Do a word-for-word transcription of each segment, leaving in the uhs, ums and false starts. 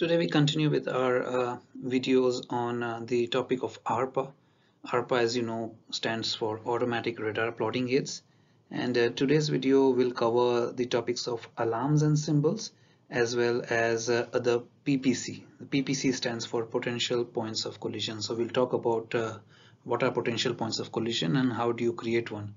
Today we continue with our uh, videos on uh, the topic of ARPA. ARPA, as you know, stands for Automatic Radar Plotting Aids, and uh, today's video will cover the topics of alarms and symbols as well as uh, the P P C. The P P C stands for Potential Points of Collision. So we'll talk about uh, what are potential points of collision and how do you create one.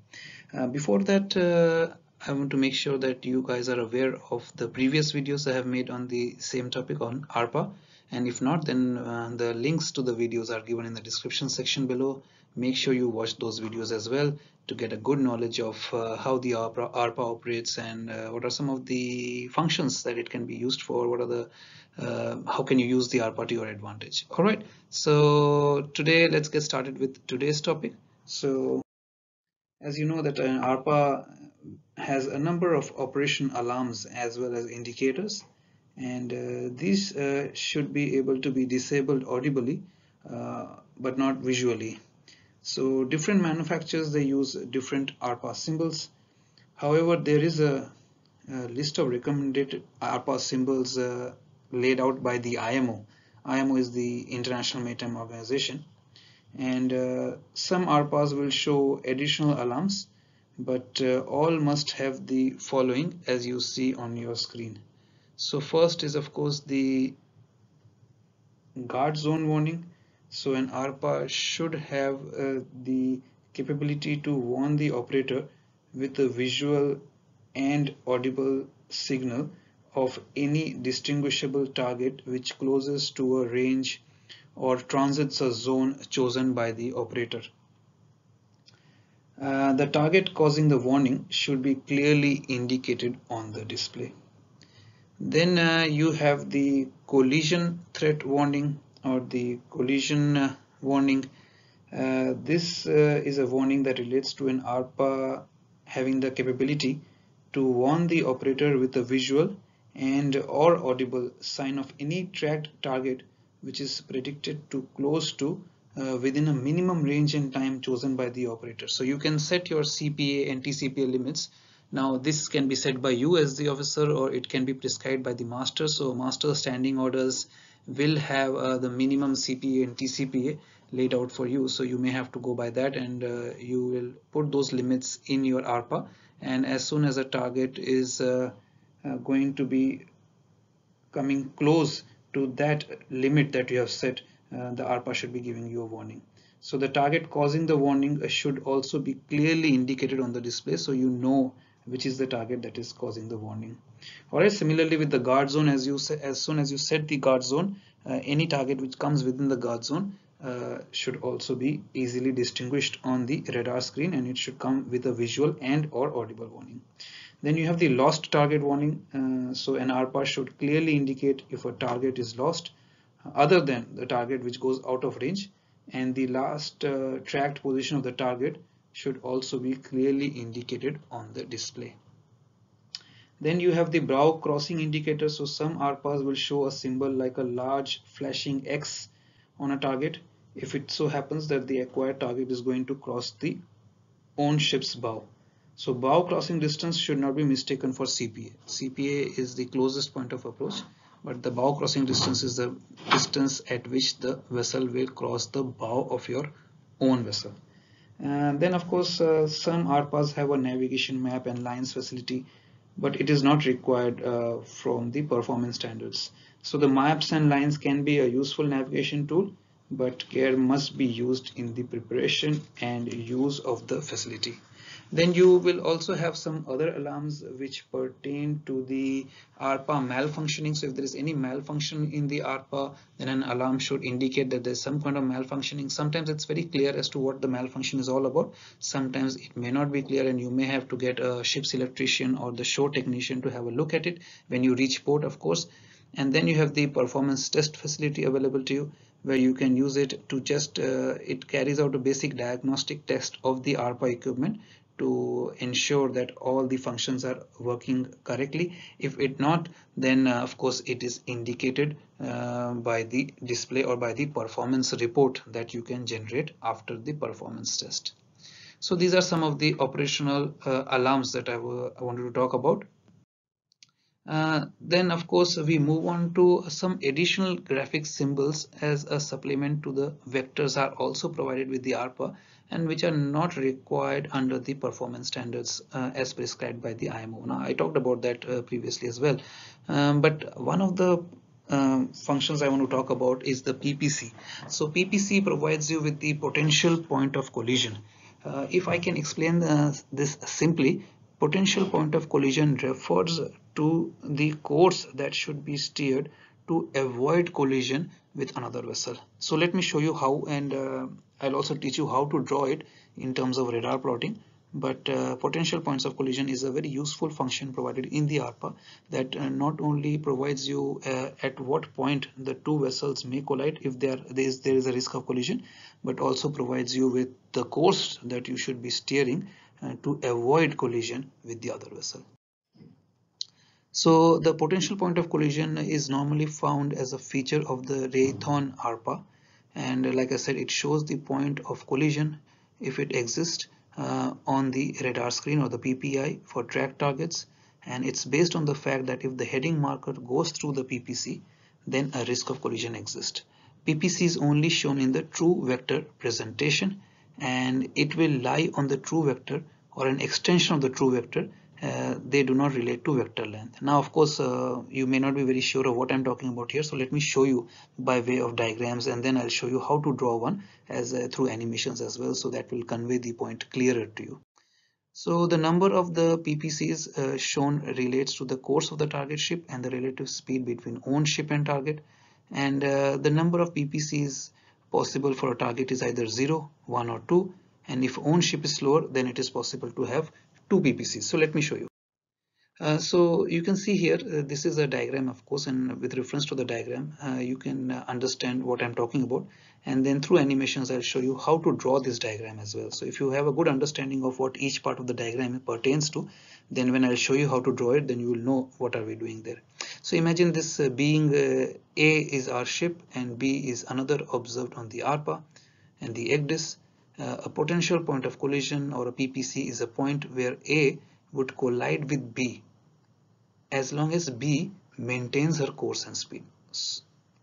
Uh, before that, uh, I want to make sure that you guys are aware of the previous videos I have made on the same topic on ARPA, and if not, then uh, the links to the videos are given in the description section below. Make sure you watch those videos as well to get a good knowledge of uh, how the ARPA, ARPA operates and uh, what are some of the functions that it can be used for, what are the uh, how can you use the ARPA to your advantage. All right, so today let's get started with today's topic. So as you know that uh, ARPA has a number of operation alarms as well as indicators, and uh, these uh, should be able to be disabled audibly uh, but not visually. So different manufacturers, they use different ARPA symbols. However, there is a, a list of recommended ARPA symbols uh, laid out by the I M O. I M O is the International Maritime Organization, and uh, some ARPAs will show additional alarms, but uh, all must have the following as you see on your screen. So first is, of course, the guard zone warning. So an ARPA should have uh, the capability to warn the operator with a visual and audible signal of any distinguishable target which closes to a range or transits a zone chosen by the operator. Uh, the target causing the warning should be clearly indicated on the display. Then uh, you have the collision threat warning or the collision uh, warning. Uh, this uh, is a warning that relates to an ARPA having the capability to warn the operator with a visual and or audible sign of any tracked target which is predicted to close to Uh, within a minimum range and time chosen by the operator. So you can set your C P A and T C P A limits. Now this can be set by you as the officer, or it can be prescribed by the master. So master standing orders will have uh, the minimum C P A and T C P A laid out for you. So you may have to go by that, and uh, you will put those limits in your ARPA. And as soon as a target is uh, uh, going to be coming close to that limit that you have set, Uh, the ARPA should be giving you a warning. So the target causing the warning should also be clearly indicated on the display, so you know which is the target that is causing the warning. All right, similarly with the guard zone, as you say, as soon as you set the guard zone, uh, any target which comes within the guard zone uh, should also be easily distinguished on the radar screen, and it should come with a visual and or audible warning. Then you have the lost target warning. Uh, so an ARPA should clearly indicate if a target is lost other than the target which goes out of range, and the last uh, tracked position of the target should also be clearly indicated on the display. Then you have the brow crossing indicator. So some ARPAs will show a symbol like a large flashing X on a target if it so happens that the acquired target is going to cross the own ship's bow. So bow crossing distance should not be mistaken for C P A. C P A is the closest point of approach, but the bow crossing distance is the distance at which the vessel will cross the bow of your own vessel. And then of course uh, some ARPAs have a navigation map and lines facility, but it is not required uh, from the performance standards. So the maps and lines can be a useful navigation tool, but care must be used in the preparation and use of the facility. Then you will also have some other alarms which pertain to the ARPA malfunctioning. So if there is any malfunction in the ARPA, then an alarm should indicate that there's some kind of malfunctioning. Sometimes it's very clear as to what the malfunction is all about. Sometimes it may not be clear, and you may have to get a ship's electrician or the shore technician to have a look at it when you reach port, of course. And then you have the performance test facility available to you, where you can use it to just, uh, it carries out a basic diagnostic test of the ARPA equipment to ensure that all the functions are working correctly. If it not, then uh, of course it is indicated uh, by the display or by the performance report that you can generate after the performance test. So these are some of the operational uh, alarms that I, I wanted to talk about. Uh, then of course we move on to some additional graphic symbols as a supplement to the vectors are also provided with the ARPA and which are not required under the performance standards uh, as prescribed by the I M O. Now I talked about that uh, previously as well, um, but one of the Um, functions I want to talk about is the P P C. So P P C provides you with the potential point of collision. Uh, if I can explain the, this simply, potential point of collision refers to the course that should be steered to avoid collision with another vessel. So let me show you how, and uh, I'll also teach you how to draw it in terms of radar plotting. But uh, potential points of collision is a very useful function provided in the ARPA that uh, not only provides you uh, at what point the two vessels may collide if there, there, is, there is a risk of collision, but also provides you with the course that you should be steering uh, to avoid collision with the other vessel. So the potential point of collision is normally found as a feature of the Raytheon ARPA, and uh, like I said, it shows the point of collision if it exists Uh, on the radar screen or the P P I for track targets, and it's based on the fact that if the heading marker goes through the P P C, then a risk of collision exists. P P C is only shown in the true vector presentation, and it will lie on the true vector or an extension of the true vector. Uh, they do not relate to vector length. Now of course uh, you may not be very sure of what I'm talking about here, so let me show you by way of diagrams, and then I'll show you how to draw one as uh, through animations as well, so that will convey the point clearer to you. So the number of the P P Cs uh, shown relates to the course of the target ship and the relative speed between own ship and target, and uh, the number of P P Cs possible for a target is either zero, one or two, and if own ship is slower, then it is possible to have two P P Cs. So let me show you. Uh, so you can see here, uh, this is a diagram of course, and with reference to the diagram uh, you can uh, understand what I'm talking about, and then through animations I'll show you how to draw this diagram as well. So if you have a good understanding of what each part of the diagram pertains to, then when I'll show you how to draw it, then you will know what are we doing there. So imagine this uh, being uh, A is our ship and B is another observed on the ARPA and the ECDIS. Uh, a potential point of collision or a P P C is a point where A would collide with B as long as B maintains her course and speed.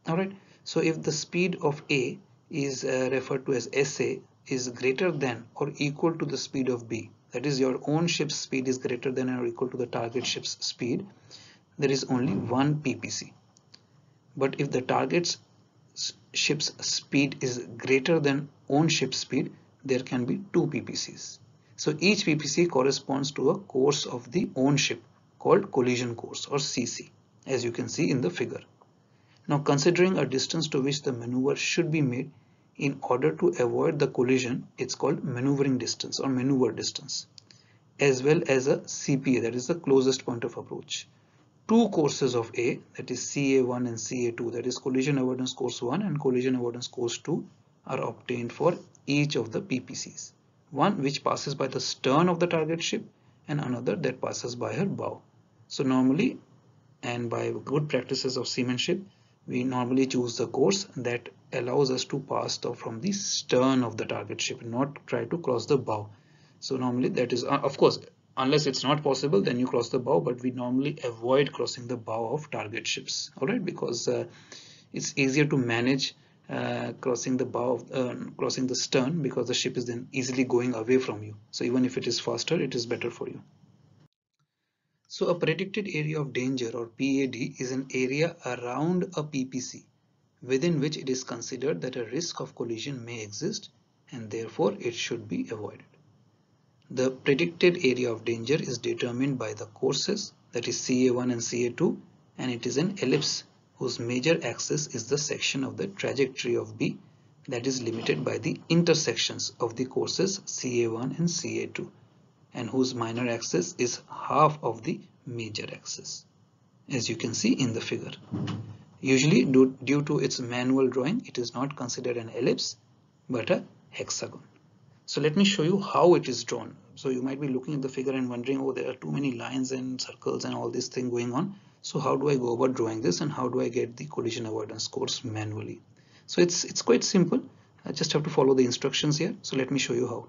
All right, so if the speed of A is uh, referred to as S A is greater than or equal to the speed of B, that is your own ship's speed is greater than or equal to the target ship's speed, there is only one P P C. But if the target's ship's speed is greater than own ship speed, there can be two P P Cs. So each P P C corresponds to a course of the own ship called collision course or C C, as you can see in the figure. Now considering a distance to which the maneuver should be made in order to avoid the collision, it's called maneuvering distance or maneuver distance, as well as a C P A, that is the closest point of approach. Two courses of A, that is C A one and C A two, that is collision avoidance course one and collision avoidance course two, are obtained for each of the P P Cs, one which passes by the stern of the target ship and another that passes by her bow. So normally, and by good practices of seamanship, we normally choose the course that allows us to pass from the stern of the target ship, not try to cross the bow. So normally that is, of course, unless it's not possible, then you cross the bow, but we normally avoid crossing the bow of target ships, all right, because uh, it's easier to manage Uh, crossing the bow, of, uh, crossing the stern, because the ship is then easily going away from you. So even if it is faster, it is better for you. So a predicted area of danger or P A D is an area around a P P C within which it is considered that a risk of collision may exist and therefore it should be avoided. The predicted area of danger is determined by the courses, that is C A one and C A two, and it is an ellipse whose major axis is the section of the trajectory of B that is limited by the intersections of the courses C A one and C A two, and whose minor axis is half of the major axis, as you can see in the figure. Usually due, due to its manual drawing, it is not considered an ellipse but a hexagon. So let me show you how it is drawn. So you might be looking at the figure and wondering, oh, there are too many lines and circles and all this thing going on. So how do I go about drawing this, and how do I get the collision avoidance course manually? So it's it's quite simple. I just have to follow the instructions here. So let me show you how.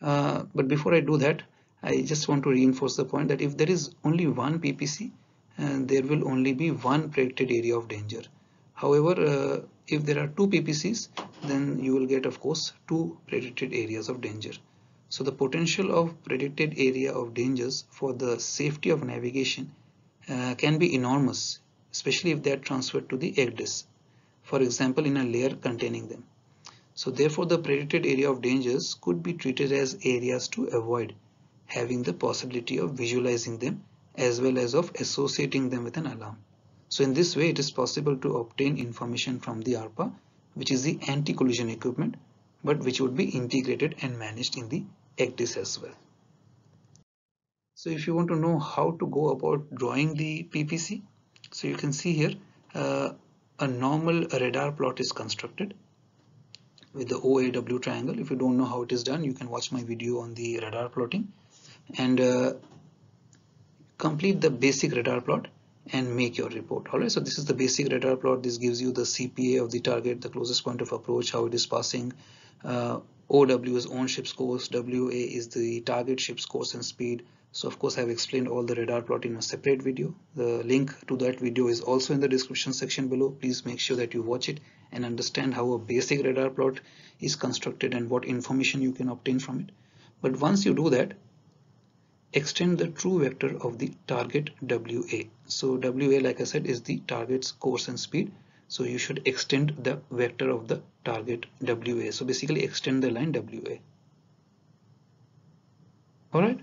Uh, but before I do that, I just want to reinforce the point that if there is only one P P C, and there will only be one predicted area of danger. However, uh, if there are two P P Cs, then you will get, of course, two predicted areas of danger. So the potential of predicted area of dangers for the safety of navigation uh, can be enormous, especially if they are transferred to the ECDIS, for example, in a layer containing them. So therefore, the predicted area of dangers could be treated as areas to avoid, having the possibility of visualizing them as well as of associating them with an alarm. So in this way, it is possible to obtain information from the ARPA, which is the anti-collision equipment, but which would be integrated and managed in the ECDIS as well. So if you want to know how to go about drawing the P P C, so you can see here uh, a normal radar plot is constructed with the O A W triangle. If you don't know how it is done, you can watch my video on the radar plotting and uh, complete the basic radar plot and make your report. All right, so this is the basic radar plot. This gives you the C P A of the target, the closest point of approach, how it is passing. Uh, O W is on ship's course, W A is the target ship's course and speed. So of course, I've explained all the radar plot in a separate video. The link to that video is also in the description section below. Please make sure that you watch it and understand how a basic radar plot is constructed and what information you can obtain from it. But once you do that, extend the true vector of the target W A. So W A, like I said, is the target's course and speed. So you should extend the vector of the target W A. So basically extend the line W A. All right.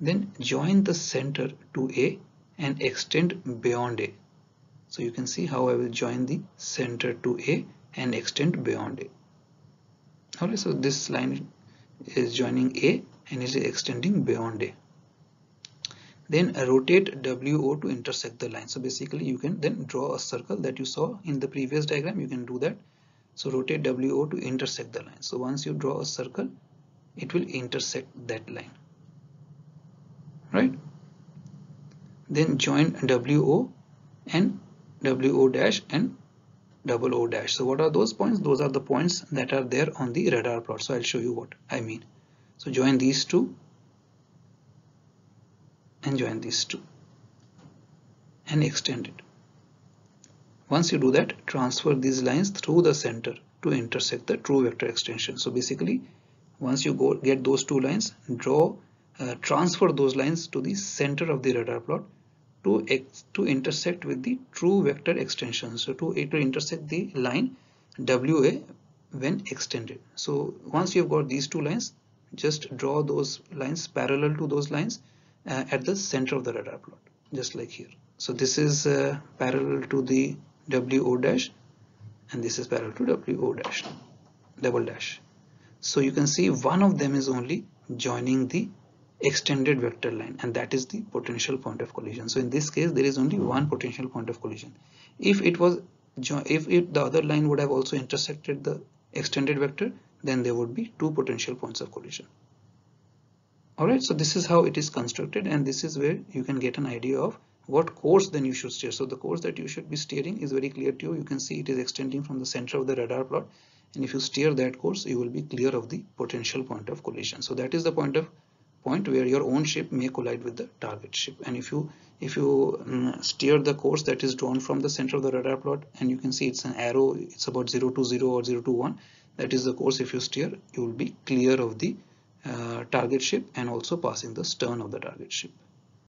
Then join the center to A and extend beyond A. So you can see how I will join the center to A and extend beyond A. All right. So this line is joining A and is extending beyond A. Then rotate W O to intersect the line. So basically you can then draw a circle that you saw in the previous diagram. You can do that. So rotate W O to intersect the line. So once you draw a circle, it will intersect that line, right? Then join W O and W O dash and double O dash. So what are those points? Those are the points that are there on the radar plot. So I'll show you what I mean. So join these two and join these two and extend it. Once you do that, transfer these lines through the center to intersect the true vector extension. So basically, once you go get those two lines, draw, uh, transfer those lines to the center of the radar plot to, ex to intersect with the true vector extension. So to, to intersect the line W A when extended. So once you've got these two lines, just draw those lines parallel to those lines uh, at the center of the radar plot, just like here. So this is uh, parallel to the W O dash and this is parallel to W O dash, double dash. So you can see one of them is only joining the extended vector line, and that is the potential point of collision. So in this case, there is only one potential point of collision. If it was, if it, the other line would have also intersected the extended vector, then there would be two potential points of collision. All right, so this is how it is constructed, and this is where you can get an idea of what course then you should steer. So the course that you should be steering is very clear to you. You can see it is extending from the center of the radar plot, and if you steer that course, you will be clear of the potential point of collision. So that is the point of point where your own ship may collide with the target ship. And if you if you um, steer the course that is drawn from the center of the radar plot, and you can see it's an arrow, it's about zero to zero or zero to one. That is the course. If you steer, you will be clear of the uh, target ship and also passing the stern of the target ship.